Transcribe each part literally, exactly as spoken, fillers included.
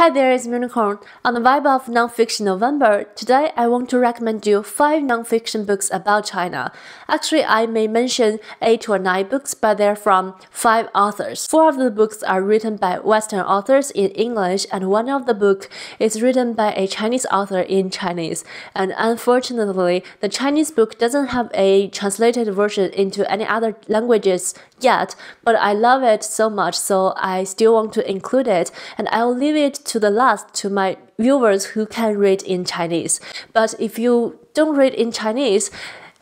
Hi there, it's Meonicorn. On the vibe of Nonfiction November, today I want to recommend you five nonfiction books about China. Actually, I may mention eight or nine books, but they're from five authors. Four of the books are written by Western authors in English, and one of the book is written by a Chinese author in Chinese. And unfortunately, the Chinese book doesn't have a translated version into any other languages yet, but I love it so much, so I still want to include it, and I'll leave it to the last to my viewers who can read in Chinese. But if you don't read in Chinese,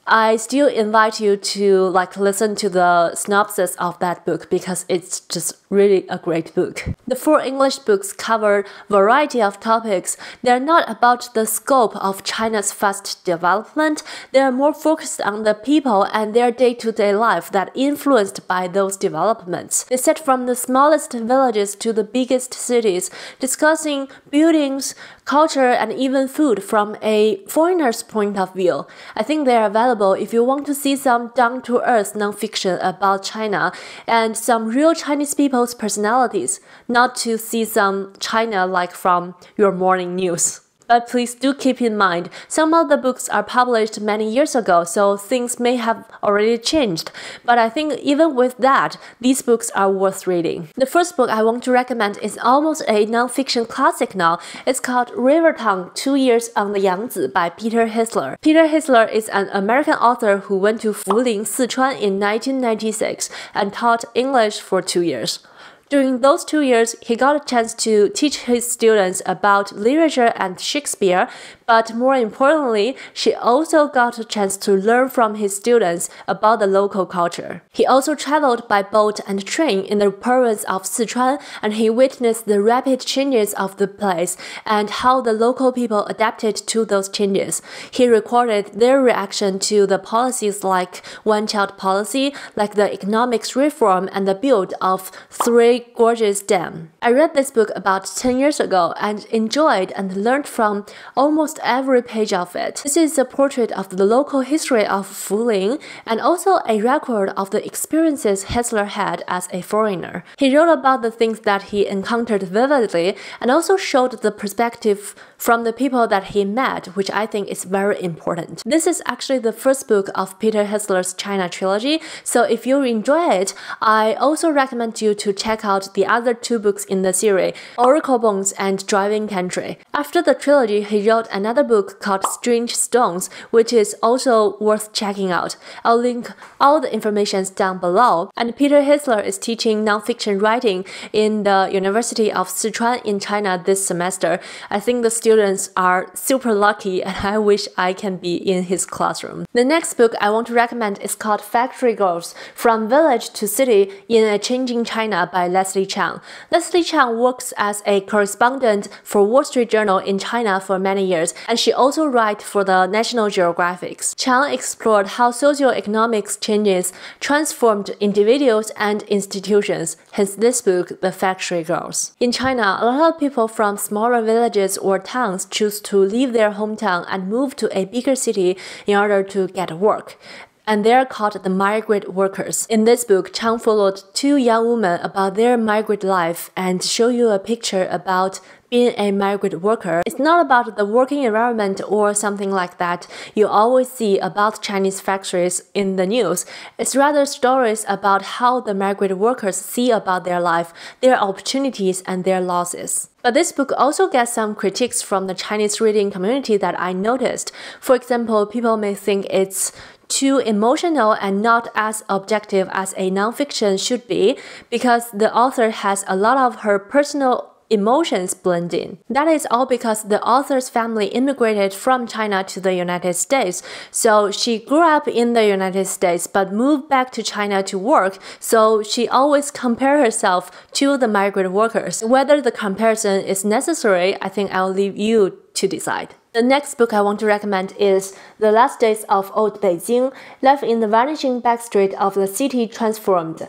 I still invite you to like listen to the synopsis of that book because it's just really a great book. The four English books cover a variety of topics. They're not about the scope of China's fast development. They're more focused on the people and their day-to-day life that influenced by those developments. They set from the smallest villages to the biggest cities, discussing buildings, culture, and even food from a foreigner's point of view. I think they are available if you want to see some down-to-earth nonfiction about China and some real Chinese people's personalities, not to see some China like from your morning news. But please do keep in mind, some of the books are published many years ago, so things may have already changed. But I think even with that, these books are worth reading. The first book I want to recommend is almost a nonfiction classic now. It's called River Town: Two Years on the Yangtze by Peter Hessler. Peter Hessler is an American author who went to Fuling, Sichuan in nineteen ninety-six and taught English for two years. During those two years, he got a chance to teach his students about literature and Shakespeare, but more importantly, she also got a chance to learn from his students about the local culture. He also traveled by boat and train in the province of Sichuan, and he witnessed the rapid changes of the place and how the local people adapted to those changes. He recorded their reaction to the policies like one-child policy, like the economics reform and the build of three Gorgeous Dam. I read this book about ten years ago and enjoyed and learned from almost every page of it. This is a portrait of the local history of Fuling and also a record of the experiences Hessler had as a foreigner. He wrote about the things that he encountered vividly and also showed the perspective from the people that he met, which I think is very important. This is actually the first book of Peter Hessler's China trilogy, so if you enjoy it, I also recommend you to check out the other two books in the series, Oracle Bones and Driving Country. After the trilogy, he wrote another book called Strange Stones, which is also worth checking out. I'll link all the information down below. And Peter Hessler is teaching nonfiction writing in the University of Sichuan in China this semester. I think the students are super lucky and I wish I can be in his classroom. The next book I want to recommend is called Factory Girls: From Village to City in a Changing China by Leslie Chang. Leslie Chang works as a correspondent for Wall Street Journal in China for many years, and she also writes for the National Geographic. Chang explored how socio-economic changes transformed individuals and institutions, hence this book, The Factory Girls. In China, a lot of people from smaller villages or towns choose to leave their hometown and move to a bigger city in order to get work, and they are called the migrant workers. In this book, Chang followed two young women about their migrant life and show you a picture about being a migrant worker. It's not about the working environment or something like that you always see about Chinese factories in the news. It's rather stories about how the migrant workers see about their life, their opportunities, and their losses. But this book also gets some critiques from the Chinese reading community that I noticed. For example, people may think it's too emotional and not as objective as a nonfiction should be because the author has a lot of her personal emotions blend in. That is all because the author's family immigrated from China to the United States, so she grew up in the United States but moved back to China to work, so she always compares herself to the migrant workers. Whether the comparison is necessary, I think I'll leave you to decide. The next book I want to recommend is The Last Days of Old Beijing, Life in the Vanishing Backstreet of the City Transformed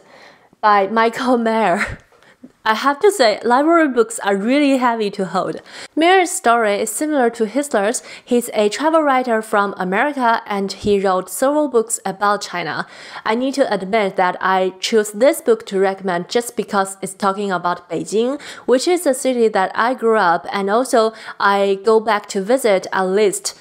by Michael Meyer. I have to say, library books are really heavy to hold. Meyer's story is similar to Hessler's. He's a travel writer from America and he wrote several books about China. I need to admit that I chose this book to recommend just because it's talking about Beijing, which is a city that I grew up and also I go back to visit at least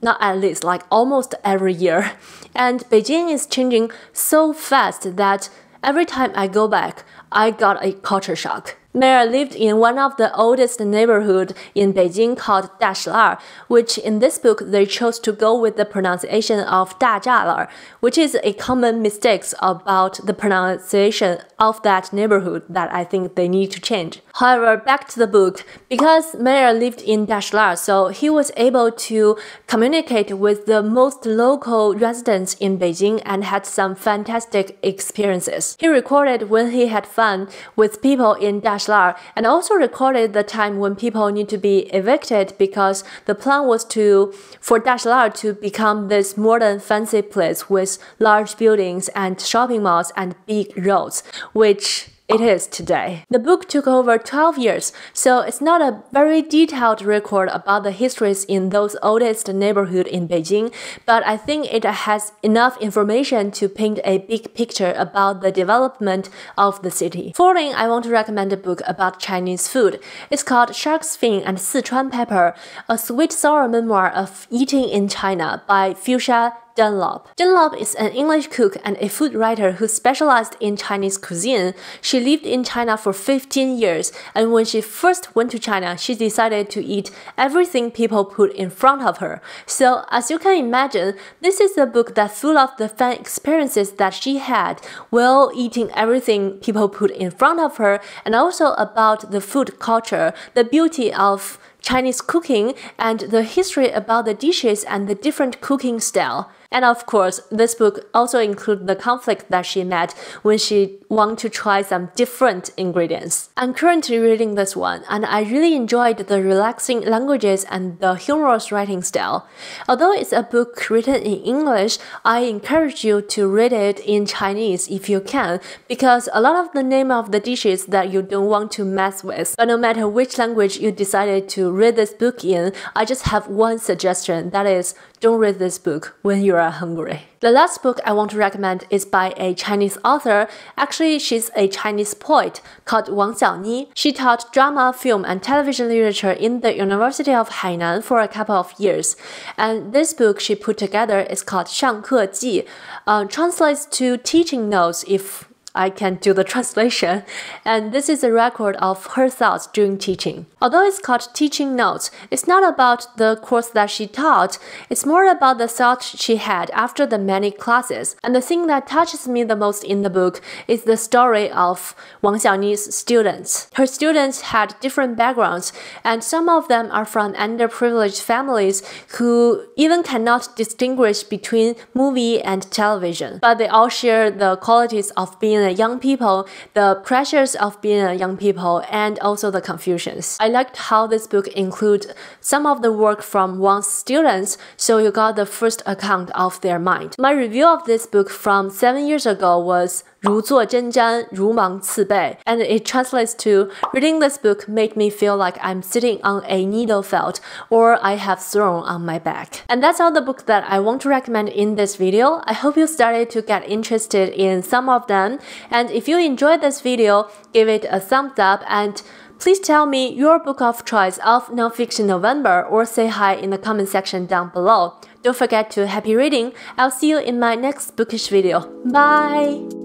Not at least, like almost every year. And Beijing is changing so fast that every time I go back, I got a culture shock. Meyer lived in one of the oldest neighborhoods in Beijing called Dashilar, which in this book they chose to go with the pronunciation of Dajialar, which is a common mistake about the pronunciation of that neighborhood that I think they need to change. However, back to the book, because Meyer lived in Dashilar, so he was able to communicate with the most local residents in Beijing and had some fantastic experiences. He recorded when he had fun with people in Dashilar and also recorded the time when people need to be evicted because the plan was to for Dashilar to become this modern fancy place with large buildings and shopping malls and big roads, which it is today. The book took over twelve years, so it's not a very detailed record about the histories in those oldest neighborhoods in Beijing, but I think it has enough information to paint a big picture about the development of the city. Following, I want to recommend a book about Chinese food. It's called Shark's Fin and Sichuan Pepper, a sweet sour memoir of eating in China by Fuchsia Dunlop. Dunlop is an English cook and a food writer who specialized in Chinese cuisine. She lived in China for fifteen years, and when she first went to China, she decided to eat everything people put in front of her. So, as you can imagine, this is a book that's full of the fun experiences that she had while eating everything people put in front of her, and also about the food culture, the beauty of Chinese cooking, and the history about the dishes and the different cooking style. And of course, this book also includes the conflict that she met when she wanted to try some different ingredients. I'm currently reading this one, and I really enjoyed the relaxing languages and the humorous writing style. Although it's a book written in English, I encourage you to read it in Chinese if you can, because a lot of the name of the dishes that you don't want to mess with. But no matter which language you decided to read this book in, I just have one suggestion, that is, don't read this book when you're are hungry. The last book I want to recommend is by a Chinese author. Actually, she's a Chinese poet called Wang Xiaoni. She taught drama, film, and television literature in the University of Hainan for a couple of years. And this book she put together is called 上课记, uh, translates to teaching notes if I can do the translation, and this is a record of her thoughts during teaching. Although it's called Teaching Notes, it's not about the course that she taught, it's more about the thoughts she had after the many classes. And the thing that touches me the most in the book is the story of Wang Xiaoni's students. Her students had different backgrounds, and some of them are from underprivileged families who even cannot distinguish between movie and television. But they all share the qualities of being a young people, the pressures of being a young people, and also the confusions. I liked how this book includes some of the work from Wang's students, so you got the first account of their mind. My review of this book from seven years ago was 如坐针毡, 如芒刺背, and it translates to, reading this book made me feel like I'm sitting on a needle felt or I have thrown on my back. And that's all the book that I want to recommend in this video. I hope you started to get interested in some of them, and if you enjoyed this video, give it a thumbs up and please tell me your book of choice of Nonfiction November or say hi in the comment section down below. Don't forget to happy reading. I'll see you in my next bookish video. Bye!